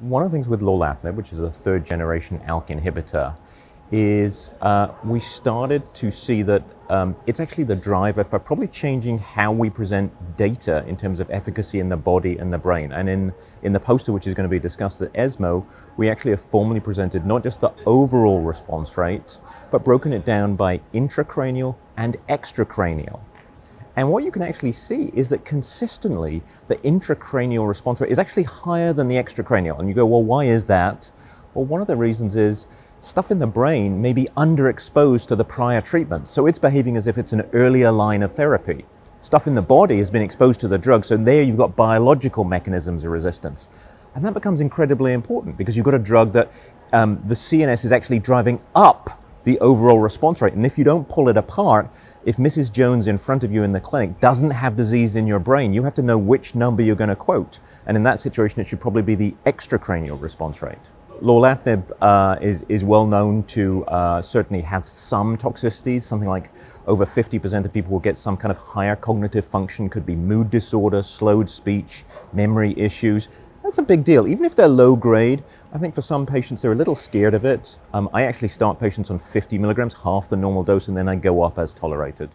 One of the things with lorlatinib, which is a third-generation ALK inhibitor, is we started to see that it's actually the driver for probably changing how we present data in terms of efficacy in the body and the brain. And in the poster, which is going to be discussed at ESMO, we actually have formally presented not just the overall response rate, but broken it down by intracranial and extracranial. And what you can actually see is that consistently, the intracranial response rate is actually higher than the extracranial. And you go, well, why is that? Well, one of the reasons is stuff in the brain may be underexposed to the prior treatment. So it's behaving as if it's an earlier line of therapy. Stuff in the body has been exposed to the drug. So there you've got biological mechanisms of resistance. And that becomes incredibly important because you've got a drug that the CNS is actually driving up the overall response rate. And if you don't pull it apart, if Mrs. Jones in front of you in the clinic doesn't have disease in your brain, you have to know which number you're going to quote. And in that situation, it should probably be the extracranial response rate. Lorlatinib is well known to certainly have some toxicities. Something like over 50% of people will get some kind of higher cognitive function, could be mood disorder, slowed speech, memory issues. That's a big deal. Even if they're low grade, I think for some patients, they're a little scared of it. I actually start patients on 50 milligrams, half the normal dose, and then I go up as tolerated.